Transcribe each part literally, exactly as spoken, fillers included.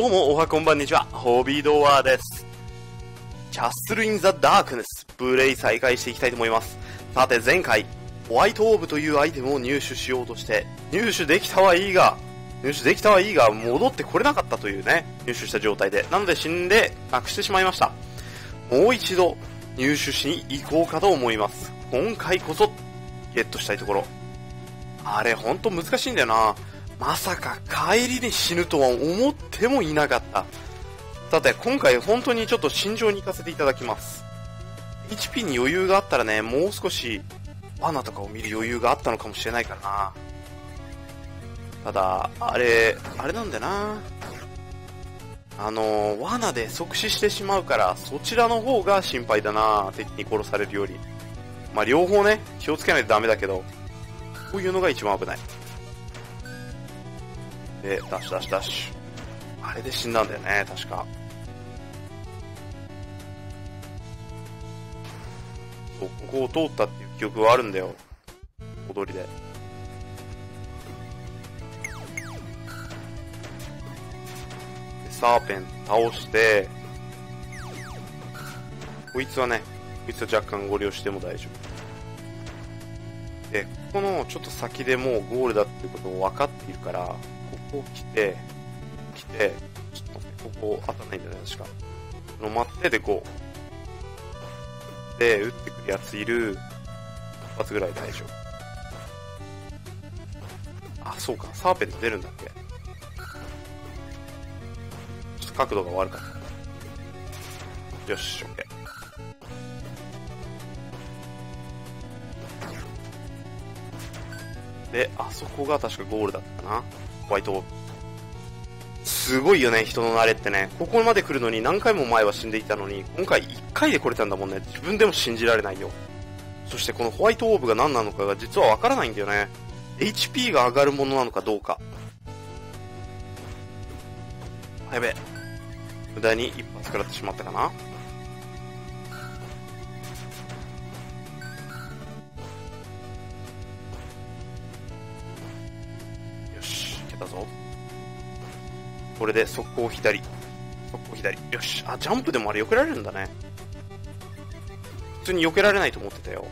どうもおはこんばんにちは、ホビドワです。キャッスル・イン・ザ・ダークネスプレイ再開していきたいと思います。さて前回ホワイトオーブというアイテムを入手しようとして入手できたはいいが入手できたはいいが戻ってこれなかったというね、入手した状態で、なので死んでなくしてしまいました。もう一度入手しに行こうかと思います。今回こそゲットしたいところ。あれほんと難しいんだよな。まさか帰りに死ぬとは思ってもいなかった。さて今回本当にちょっと慎重に行かせていただきます。 エイチピー に余裕があったらね、もう少し罠とかを見る余裕があったのかもしれないからな。ただあれあれなんだよな、あの罠で即死してしまうからそちらの方が心配だな、敵に殺されるより。まあ両方ね気をつけないとダメだけど、こういうのが一番危ない。で、ダッシュダッシュダッシュ。あれで死んだんだよね、確か。ここを通ったっていう記憶はあるんだよ。踊りで。サーペン倒して、こいつはね、こいつは若干ご利用しても大丈夫。で、ここのちょっと先でもうゴールだっていうことを分かっているから、ここ来て、来て、ちょっと待って、ここ当たらないんじゃないですか。この待ってでこう。で、撃ってくるやついる。一発ぐらい大丈夫。あ、そうか、サーペント出るんだっけ。ちょっと角度が悪かった。よし、オッケー。で、あそこが確かゴールだったかな。ホワイトすごいよね、人の慣れってね。ここまで来るのに何回も前は死んでいたのに、今回いっかいで来れたんだもんね。自分でも信じられないよ。そしてこのホワイトオーブが何なのかが実はわからないんだよね。 エイチピー が上がるものなのかどうか。やべえ、無駄に一発食らってしまったかな。だぞ。これで速攻左速攻左、よし。あ、ジャンプでもあれ避けられるんだね。普通に避けられないと思ってたよ。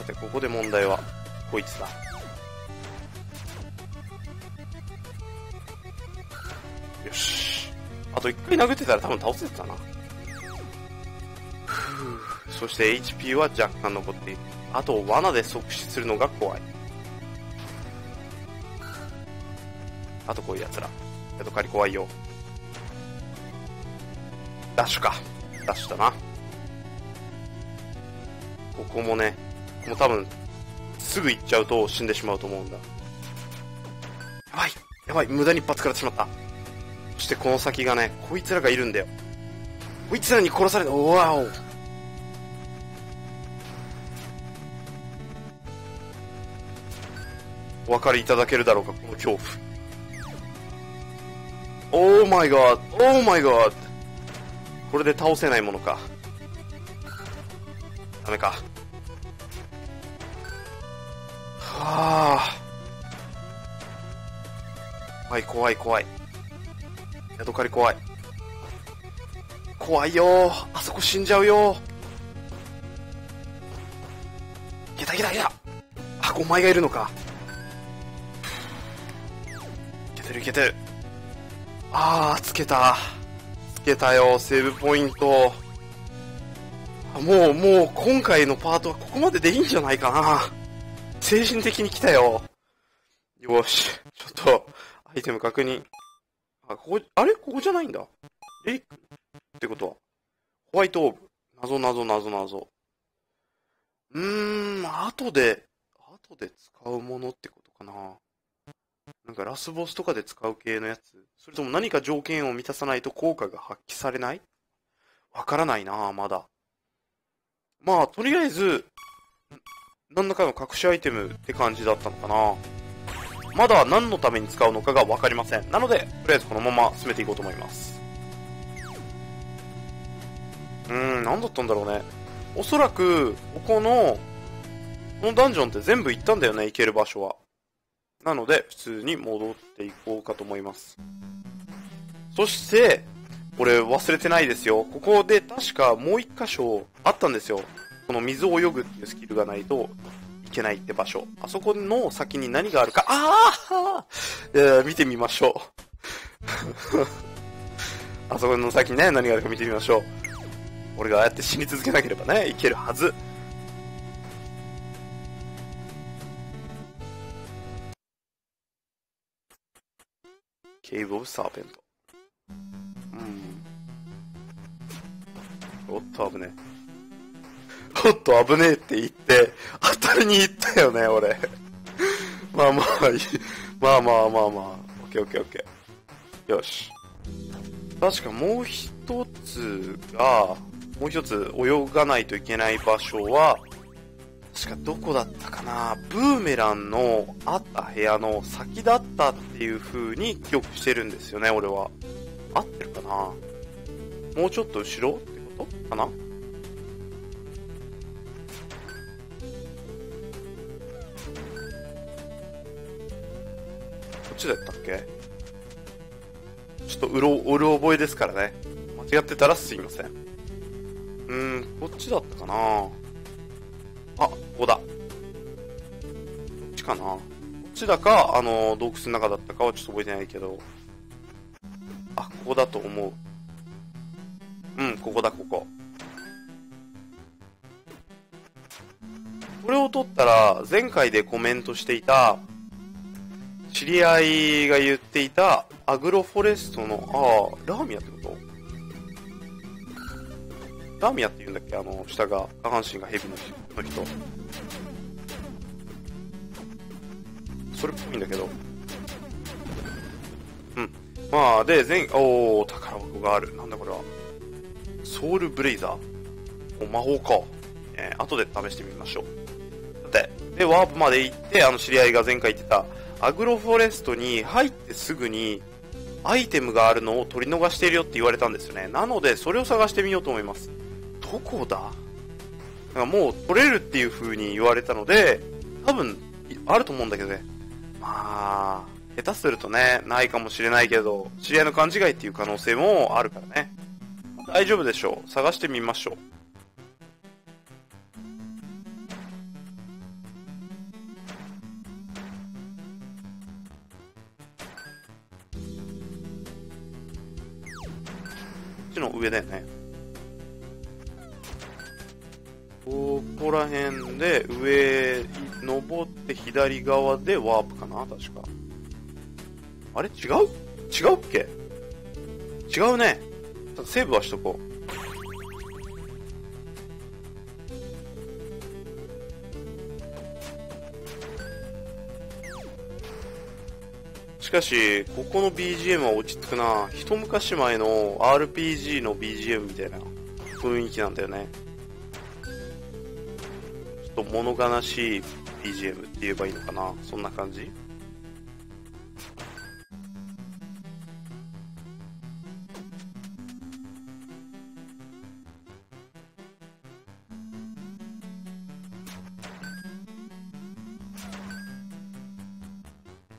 さてここで問題はこいつだ。よし、あといっかい殴ってたら多分倒せてたな。ふう、そして エイチピー は若干残っている。あと罠で即死するのが怖い。あとこういうやつらヤドカリ怖いよ。ダッシュか、ダッシュだな。ここもね、もう多分すぐ行っちゃうと死んでしまうと思うんだ。やばいやばい、無駄に一発食らってしまった。そしてこの先がね、こいつらがいるんだよ。こいつらに殺された。おわお、お分かりいただけるだろうか、この恐怖。オーマイガー、オーマイガー。これで倒せないものか。ダメか。はあ。怖い怖い怖い。ヤドカリ怖い。怖いよー。あそこ死んじゃうよー。いけたいけたいけた。あ、お前がいるのか。いけてるいけてる。あー、つけたつけたよ、セーブポイント。もうもう今回のパートはここまででいいんじゃないかな。精神的に来たよ。よし、ちょっとアイテム確認。あ、ここ、あれ、ここじゃないんだ。えってことはホワイトオーブ、謎謎謎謎。うーん、後で後で使うものってことかな。なんかラスボスとかで使う系のやつ、それとも何か条件を満たさないと効果が発揮されない？わからないな、まだ。まあ、とりあえず、何らかの隠しアイテムって感じだったのかな。まだ何のために使うのかがわかりません。なので、とりあえずこのまま進めていこうと思います。うーん、何だったんだろうね。おそらく、ここの、このダンジョンって全部行ったんだよね、行ける場所は。なので普通に戻っていこうかと思います。そして、これ忘れてないですよ。ここで確かもう一箇所あったんですよ。この水を泳ぐっていうスキルがないといけないって場所。あそこの先に何があるか、あー見てみましょう。あそこの先にね、何があるか見てみましょう。俺がああやって死に続けなければね、いけるはず。ケーブ・オブ・サーペント。うん。おっと、危ねえ。おっと、危ねえって言って、当たりに行ったよね、俺。まあまあいい、まあまあまあまあ。オッケーオッケーオッケー。よし。確かもう一つが、もう一つ泳がないといけない場所は、確かどこだったかな、ブーメランのあった部屋の先だったっていう風に記憶してるんですよね、俺は。合ってるかな、もうちょっと後ろってことかな。こっちだったっけ。ちょっとうろ、うろ覚えですからね。間違ってたらすいません。うーん、こっちだったかな。あ、ここだ。こっちかな。こっちだか、あの、洞窟の中だったかはちょっと覚えてないけど。あ、ここだと思う。うん、ここだ、ここ。これを取ったら、前回でコメントしていた、知り合いが言っていた、アグロフォレストの、ああ、ラーミアってこと？ラーミアって言うんだっけ？あの、下が、下半身がヘビの人。それっぽいんだけど。うん。まあ、で、全、おー、宝箱がある。なんだこれは。ソウルブレイザー。お、魔法か。えー、後で試してみましょう。さて、で、ワープまで行って、あの、知り合いが前回言ってた、アグロフォレストに入ってすぐに、アイテムがあるのを取り逃しているよって言われたんですよね。なので、それを探してみようと思います。どこだ？なんかもう、取れるっていう風に言われたので、多分、あると思うんだけどね。まあ、下手するとね、ないかもしれないけど、知り合いの勘違いっていう可能性もあるからね。大丈夫でしょう。探してみましょう。こっちの上だよね。ここら辺で、上、登って左側でワープかな、確か。あれ違う違うっけ違うね。セーブはしとこう。しかし、ここの ビージーエム は落ち着くな。一昔前の アールピージー の ビージーエム みたいな雰囲気なんだよね。ちょっと物悲しい ビージーエム って言えばいいのかな。そんな感じ。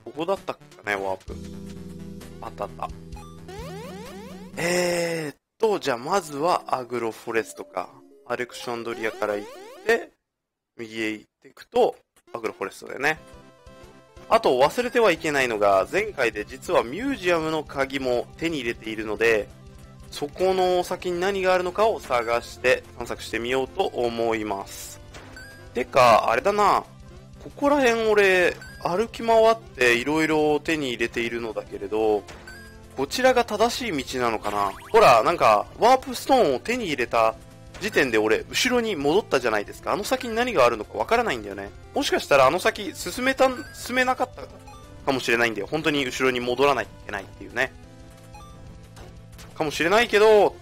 ここだったっけね、ワープ。あったあった。えーっと、じゃあまずはアグロフォレストか。アレクシャンドリアから行って、右へ行っていくと、アグロフォレストだよね。あと忘れてはいけないのが、前回で実はミュージアムの鍵も手に入れているので、そこの先に何があるのかを探して、探索してみようと思います。てか、あれだな。ここら辺俺、歩き回っていろいろ手に入れているのだけれど、こちらが正しい道なのかな。ほら、なんか、ワープストーンを手に入れた時点で俺、後ろに戻ったじゃないですか。あの先に何があるのかわからないんだよね。もしかしたらあの先、進めた、進めなかったかもしれないんだよ。本当に後ろに戻らないといけないっていうね。かもしれないけど、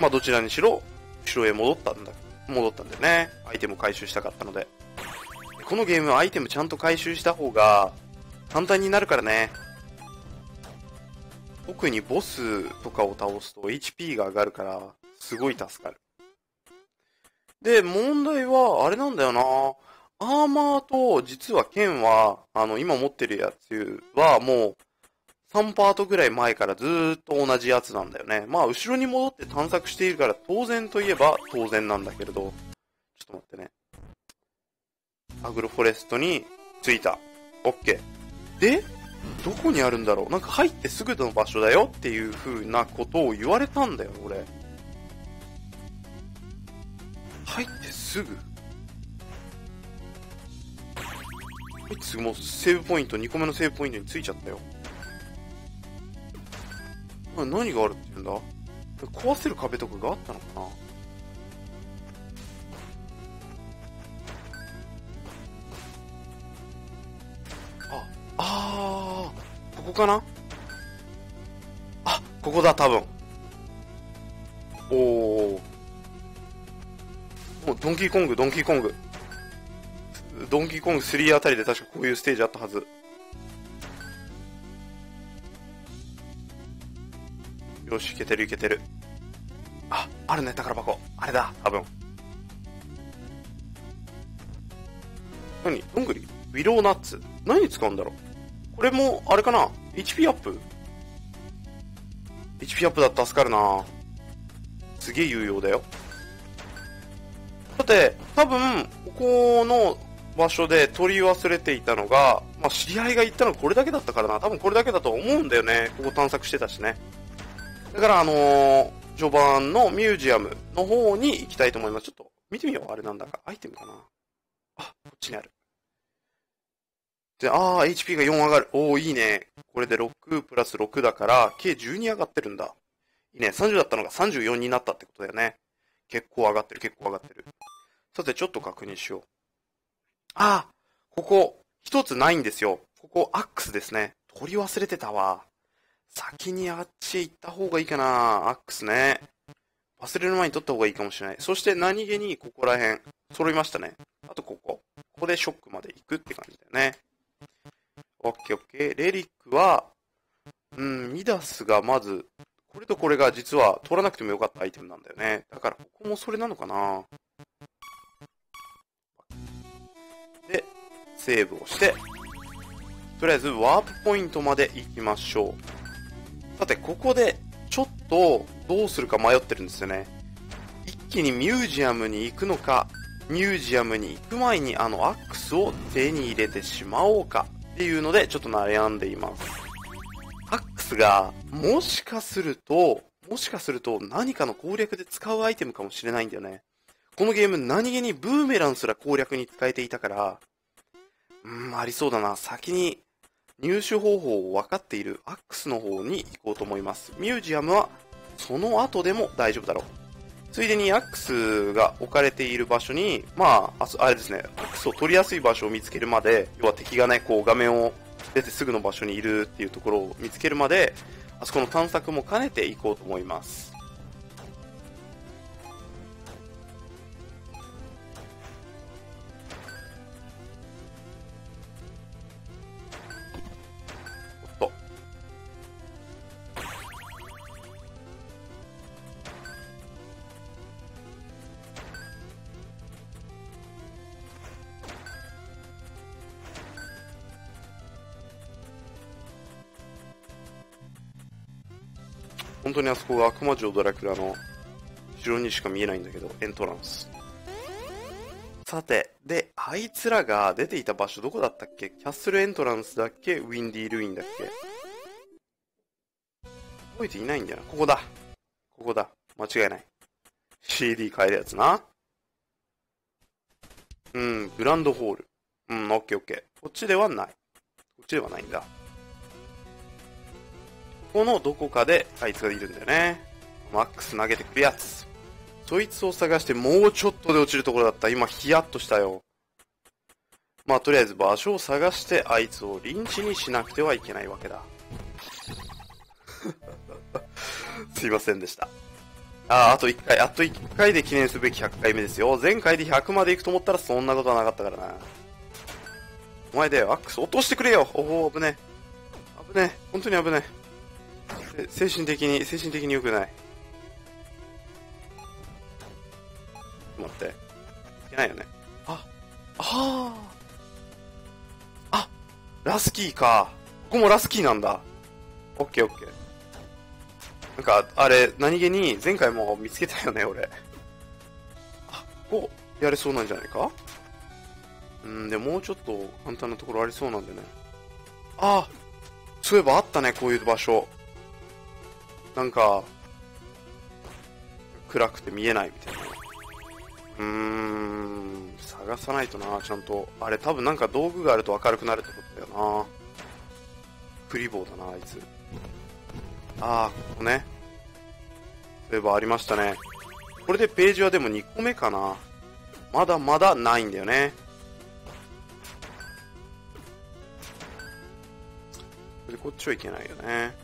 まあどちらにしろ、後ろへ戻ったんだ、戻ったんだよね。アイテムを回収したかったので。このゲームはアイテムちゃんと回収した方が簡単になるからね。特にボスとかを倒すと エイチピー が上がるからすごい助かる。で、問題はあれなんだよな。アーマーと、実は剣は、あの、今持ってるやつはもう、さんパートぐらい前からずーっと同じやつなんだよね。まあ、後ろに戻って探索しているから、当然といえば当然なんだけれど。ちょっと待ってね。アグロフォレストに着いた。オッケー。で、どこにあるんだろう？なんか入ってすぐの場所だよっていう風なことを言われたんだよ、俺。入ってすぐ入ってすぐもうセーブポイント、にこめのセーブポイントに着いちゃったよ。何があるって言うんだ？壊せる壁とかがあったのかな？あ、あー、ここかな？あ、ここだ、多分。おー。もうドンキーコング、ドンキーコング。ドンキーコングスリーあたりで確かこういうステージあったはず。よし、いけてるいけてる。あ、あるね、宝箱。あれだ、多分。何？どんぐり？ウィローナッツ。何に使うんだろう？これも、あれかな？ エイチピー アップ？ エイチピー アップだと助かるな。すげえ有用だよ。さて、多分、ここの場所で取り忘れていたのが、まあ、知り合いが言ったのはこれだけだったからな。多分これだけだと思うんだよね。ここ探索してたしね。だからあのー、序盤のミュージアムの方に行きたいと思います。ちょっと見てみよう。あれなんだか。アイテムかな。あ、こっちにある。で、あー、エイチピー がよん上がる。おー、いいね。これでろくプラスろくだから、計じゅうに上がってるんだ。いいね。さんじゅうだったのがさんじゅうよんになったってことだよね。結構上がってる、結構上がってる。さて、ちょっと確認しよう。あー、ここ、一つないんですよ。ここ、アックスですね。取り忘れてたわ。先にあっちへ行った方がいいかな。アックスね。忘れる前に取った方がいいかもしれない。そして何気にここら辺。揃いましたね。あとここ。ここでショックまで行くって感じだよね。オッケーオッケー。レリックは、うん、ミダスがまず、これとこれが実は取らなくてもよかったアイテムなんだよね。だからここもそれなのかな。で、セーブをして、とりあえずワープポイントまで行きましょう。さて、ここで、ちょっと、どうするか迷ってるんですよね。一気にミュージアムに行くのか、ミュージアムに行く前にあのアックスを手に入れてしまおうか、っていうので、ちょっと悩んでいます。アックスが、もしかすると、もしかすると、何かの攻略で使うアイテムかもしれないんだよね。このゲーム、何気にブーメランすら攻略に使えていたから、うーん、ありそうだな。先に、入手方法を分かっているアックスの方に行こうと思います。ミュージアムはその後でも大丈夫だろう。ついでにアックスが置かれている場所に、まあ、あれですね、アックスを取りやすい場所を見つけるまで、要は敵がね、こう画面を出てすぐの場所にいるっていうところを見つけるまで、あそこの探索も兼ねていこうと思います。本当にあそこが悪魔城ドラキュラの後ろにしか見えないんだけど、エントランス。さて、で、あいつらが出ていた場所どこだったっけ？キャッスルエントランスだっけ？ウィンディールインだっけ？覚えていないんだよな。ここだ。ここだ。間違いない。シーディー 買えるやつな。うん、グランドホール。うん、オッケーオッケー。こっちではない。こっちではないんだ。このどこかであいつがいるんだよね。マックス投げてくるやつ。そいつを探してもうちょっとで落ちるところだった。今ヒヤッとしたよ。まあとりあえず場所を探してあいつをリンチにしなくてはいけないわけだ。すいませんでした。ああ、あといっかい、あといっかいで記念すべきひゃっかいめですよ。前回でひゃくまで行くと思ったらそんなことはなかったからな。お前だよ、アックス落としてくれよ。おお、危ねえ。危ねえ。本当に危ねえ。精神的に、精神的に良くない。待って。いけないよね。あ、あラスキーか。ここもラスキーなんだ。オッケーオッケー。なんか、あれ、何気に前回も見つけたよね、俺。あ、こう、やれそうなんじゃないか。うん、でももうちょっと簡単なところありそうなんでね。ああ、そういえばあったね、こういう場所。なんか、暗くて見えないみたいな。うーん、探さないとな、ちゃんと。あれ、多分なんか道具があると明るくなるってことだよな。クリボーだな、あいつ。ああ、ここね。そういえばありましたね。これでページはでもにこめかな。まだまだないんだよね。で、こっちはいけないよね。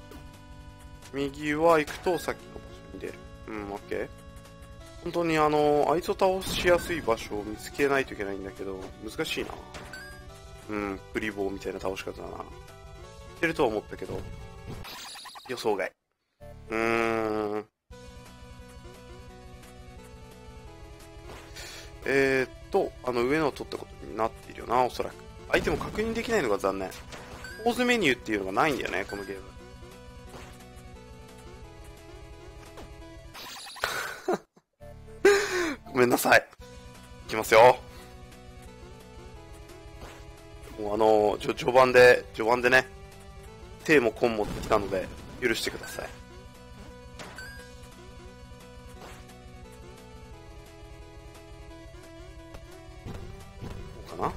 右は行くとさっきの場所に出る。うん、オッケー。本当にあの、あいつを倒しやすい場所を見つけないといけないんだけど、難しいな。うん、クリボーみたいな倒し方だな。いけるとは思ったけど、予想外。うーん。えー、っと、あの上のを取ったことになっているよな、おそらく。アイテム確認できないのが残念。ポーズメニューっていうのがないんだよね、このゲーム。ごめんなさい。いきますよ。もうあの、ちょ、序盤で、序盤でね、手も根もできたので、許してください。こうかな。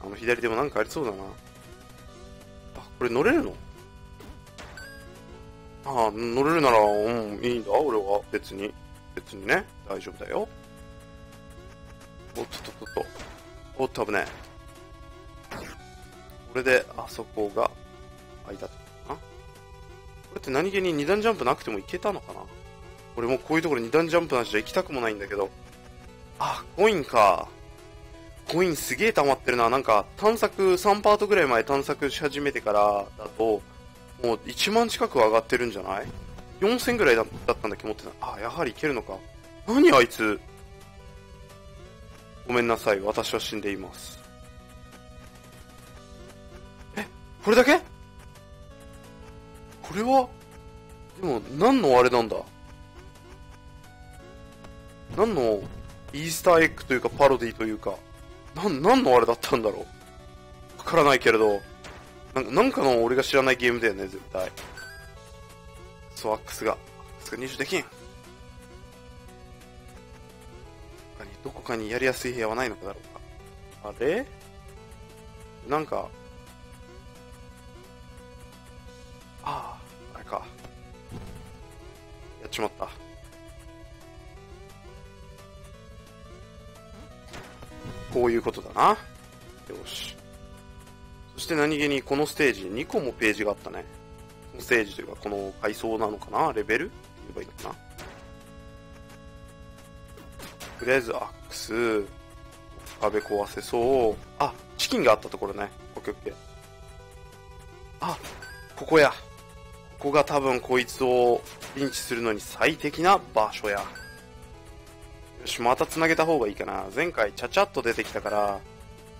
あの左でもなんかありそうだな。あ、これ乗れるの？ああ、乗れるなら、うん、いいんだ、俺は。別に。別にね、大丈夫だよ。おっとっとっとっと。おっと、危ねえ。これで、あそこが、開いたかな。これって何気にに段ジャンプなくてもいけたのかな。俺もこういうところに段ジャンプなしじゃ行きたくもないんだけど。あ、コインか。コインすげえ溜まってるな。なんか、探索、さんパートぐらい前探索し始めてからだと、もういちまん近く上がってるんじゃない？よんせんぐらいだったんだっけ、持ってた。あ、やはりいけるのか。何あいつ。ごめんなさい、私は死んでいます。え、これだけ？これは、でも、何のあれなんだ？何のイースターエッグというかパロディというか、なん、何のあれだったんだろう。わからないけれど、なんか、なんかの俺が知らないゲームだよね、絶対。そう、アックスが、アックスが入手できん。他に、どこかにやりやすい部屋はないのかだろうか。あれ？なんか、ああ、あれか。やっちまった。こういうことだな。よし。そして何気にこのステージ、にこもページがあったね。ステージというか、この階層なのかな、レベルって言えばいいのかな。とりあえずアックス、壁壊せそう。あ、チキンがあったところね。オッケーオッケー。あ、ここや。ここが多分こいつをリンチするのに最適な場所や。よし、また繋げた方がいいかな。前回ちゃちゃっと出てきたから、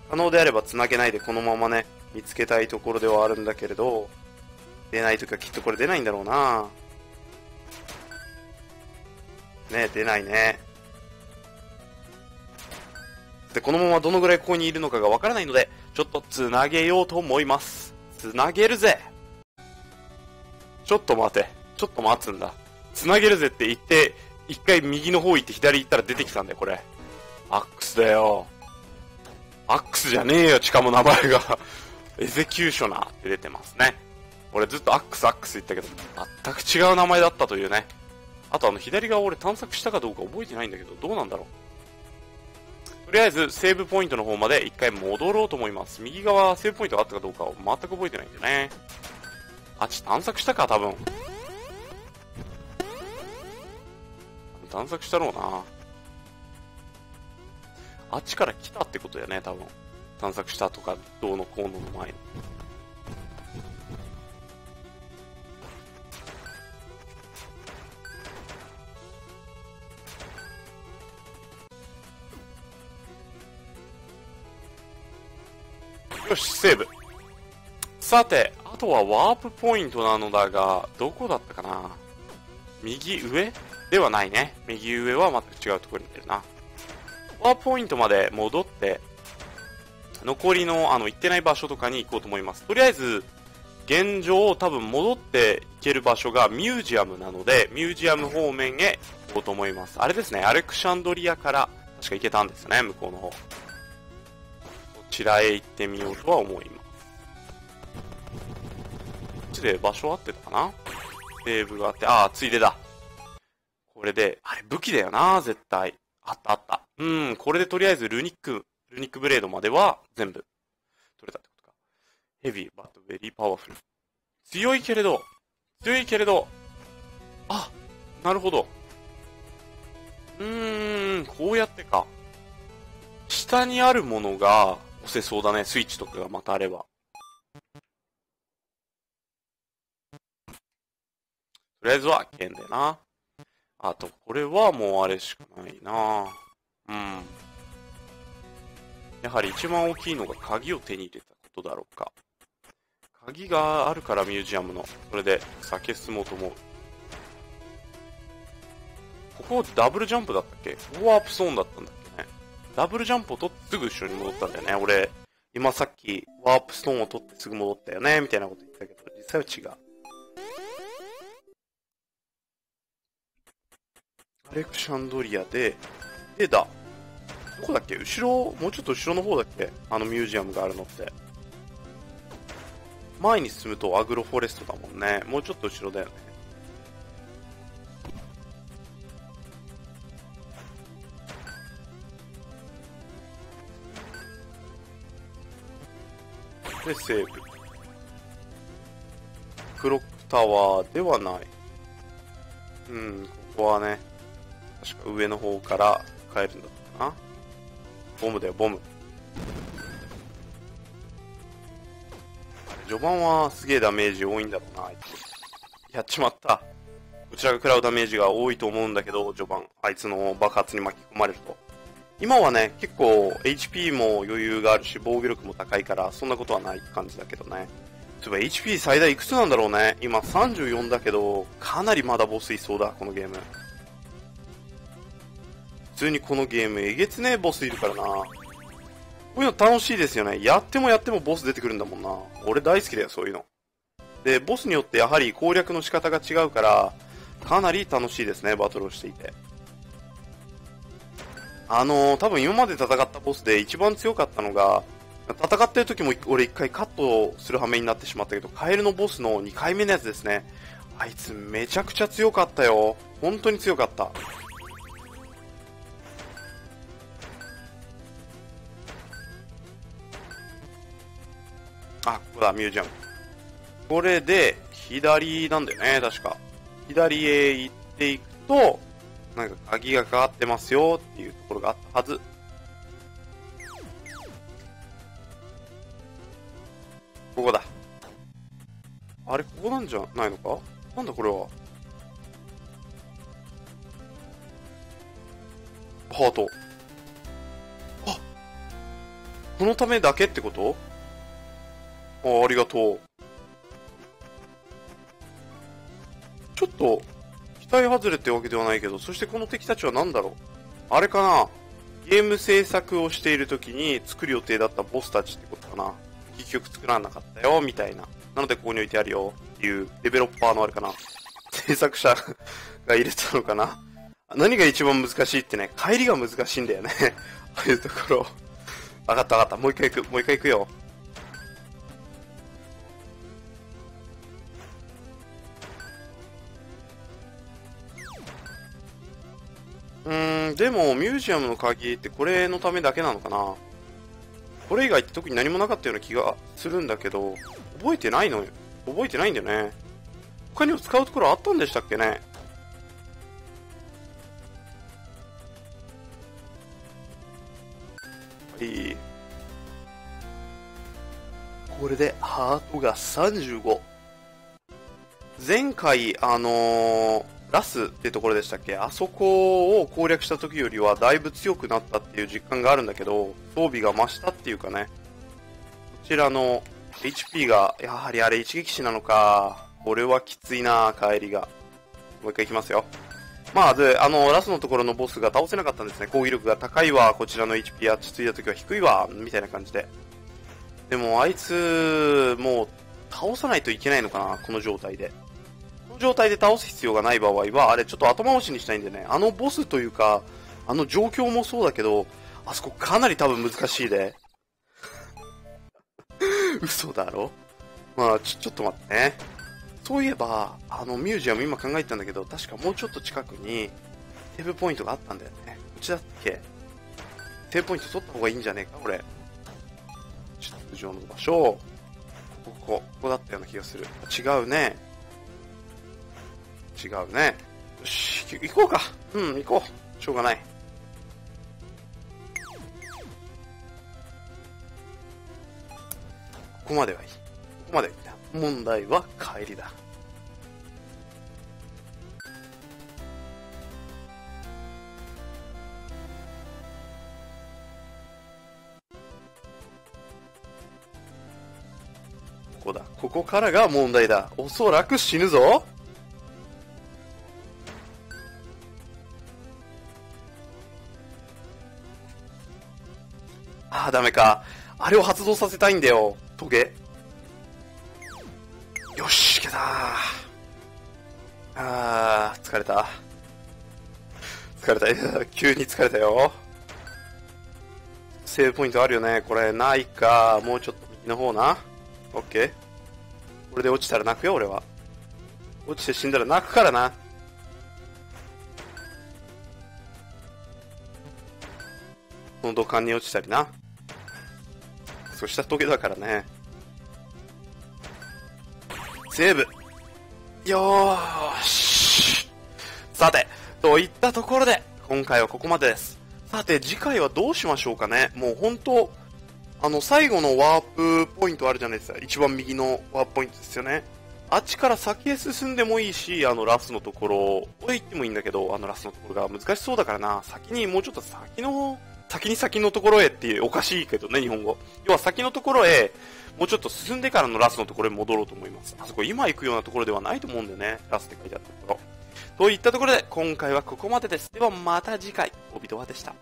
可能であれば繋げないでこのままね、見つけたいところではあるんだけれど、出ないときはきっとこれ出ないんだろうな。ね、出ないね。で、このままどのぐらいここにいるのかがわからないので、ちょっとつなげようと思います。つなげるぜ。ちょっと待て。ちょっと待つんだ。つなげるぜって言って、一回右の方行って左行ったら出てきたんだよ、これ。アックスだよ。アックスじゃねえよ、しかも名前が。エゼキューショナーって出てますね。俺ずっとアックスアックス言ったけど、全く違う名前だったというね。あとあの左側俺探索したかどうか覚えてないんだけど、どうなんだろう。とりあえずセーブポイントの方まで一回戻ろうと思います。右側セーブポイントがあったかどうかを全く覚えてないんだよね。あっち探索したか、多分。探索したろうな。あっちから来たってことだよね、多分。探索したとか、どうのこうのの前の。よし、セーブ。さて、あとはワープポイントなのだが、どこだったかな？右上ではないね。右上は全く違うところにいるな。ワープポイントまで戻って、残りの、あの、行ってない場所とかに行こうと思います。とりあえず、現状、多分戻って行ける場所がミュージアムなので、ミュージアム方面へ行こうと思います。あれですね、アレクシャンドリアから、確か行けたんですよね、向こうの方。こちらへ行ってみようとは思います。こっちで場所合ってたかな？セーブがあって、ああ、ついでだ。これで、あれ武器だよな、絶対。あったあった。うん、これでとりあえずルニック、ルニックブレードまでは全部取れたってことか。ヘビー、バット、ベリー、パワフル。強いけれど、強いけれど、あ、なるほど。うーん、こうやってか。下にあるものが押せそうだね。スイッチとかがまたあれば。とりあえずは剣だよな。あと、これはもうあれしかないな。うん。やはり一番大きいのが鍵を手に入れたことだろうか。鍵があるからミュージアムの。これで酒進もうと思う。ここダブルジャンプだったっけ？ここワープゾーンだったんだっけね。ダブルジャンプを取ってすぐ後ろに戻ったんだよね。俺、今さっきワープストーンを取ってすぐ戻ったよね、みたいなこと言ったけど、実際は違う。アレクシャンドリアで、でだ。どこだっけ？後ろ、もうちょっと後ろの方だっけ？あのミュージアムがあるのって。前に進むとアグロフォレストだもんね。もうちょっと後ろだよね。で、セーブ。クロックタワーではない。うん、ここはね、確か上の方から帰るんだったかな。ボムだよ、ボム。序盤はすげえダメージ多いんだろうな、あいつ。やっちまった。こちらが食らうダメージが多いと思うんだけど、序盤、あいつの爆発に巻き込まれると。今はね、結構 エイチピー も余裕があるし、防御力も高いから、そんなことはない感じだけどね。そういえば エイチピー 最大いくつなんだろうね。今さんじゅうよんだけど、かなりまだボスいそうだ、このゲーム。普通にこのゲーム、えげつねえボスいるからな。こういうの楽しいですよね。やってもやってもボス出てくるんだもんな。俺大好きだよ、そういうの。で、ボスによってやはり攻略の仕方が違うから、かなり楽しいですね、バトルをしていて。あのー、多分今まで戦ったボスで一番強かったのが、戦ってる時も俺一回カットする羽目になってしまったけど、カエルのボスのにかいめのやつですね。あいつめちゃくちゃ強かったよ。本当に強かった。あ、ここだ、ミュージアム。これで、左なんだよね、確か。左へ行っていくと、なんか鍵がかかってますよっていうところがあったはず。ここだ。あれ、ここなんじゃないのか？なんだこれは。ハート。あ！このためだけってこと？あ、ありがとう。ちょっと、期待外れってわけではないけど、そしてこの敵たちは何だろう？あれかな？ゲーム制作をしている時に作る予定だったボスたちってことかな？結局作らなかったよ、みたいな。なのでここに置いてあるよ、っていうデベロッパーのあれかな？制作者が入れたのかな？何が一番難しいってね、帰りが難しいんだよね。ああいうところ。わかったわかった。もう一回行く、もう一回行くよ。うーん、でも、ミュージアムの鍵ってこれのためだけなのかな？これ以外って特に何もなかったような気がするんだけど、覚えてないのよ。覚えてないんだよね。他にも使うところあったんでしたっけね？はい。これで、ハートがさんじゅうご。前回、あのー、ラスってところでしたっけ？あそこを攻略した時よりはだいぶ強くなったっていう実感があるんだけど、装備が増したっていうかね、こちらの エイチピー が、やはりあれ一撃死なのか。これはきついな、帰りが。もう一回行きますよ。まあ、で、あの、ラスのところのボスが倒せなかったんですね。攻撃力が高いわ、こちらの エイチピー は、つついた時は低いわ、みたいな感じで。でも、あいつ、もう、倒さないといけないのかな、この状態で。この状態で倒す必要がない場合は、あれ、ちょっと後回しにしたいんでね、あのボスというか、あの状況もそうだけど、あそこかなり多分難しいで。嘘だろ？まあ、ちょ、ちょっと待ってね。そういえば、あの、ミュージアム今考えてたんだけど、確かもうちょっと近くに、セーブポイントがあったんだよね。うちだっけ？セーブポイント取った方がいいんじゃねえか、これ。地図上の場所。ここ、ここだったような気がする。違うね。違うね。よし、行こうか。うん、行こう。しょうがない。ここまではいい。ここまではいいな。問題は帰りだ。ここだ。ここからが問題だ。おそらく死ぬぞ。ああ、ダメか。あれを発動させたいんだよ、トゲ。よし、いけたー。あー、疲れた。疲れた。急に疲れたよ。セーブポイントあるよね。これ、ないか。もうちょっと右の方な。オッケー。これで落ちたら泣くよ、俺は。落ちて死んだら泣くからな。この土管に落ちたりな。そしたらトゲだからね。セーブ。よーし。さて、といったところで、今回はここまでです。さて、次回はどうしましょうかね。もう本当、あの、最後のワープポイントあるじゃないですか。一番右のワープポイントですよね。あっちから先へ進んでもいいし、あの、ラスのところを行ってもいいんだけど、あの、ラスのところが難しそうだからな。先に、もうちょっと先の、先に先のところへっていう、おかしいけどね、日本語。要は先のところへ、もうちょっと進んでからのラスのところへ戻ろうと思います。あそこ今行くようなところではないと思うんだよね。ラスって書いてあったところ。といったところで、今回はここまでです。ではまた次回、おびとわでした。